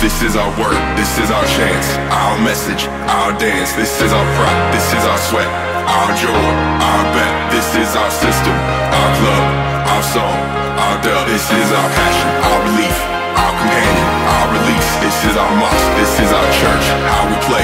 This is our mosque, this is our church, how we play.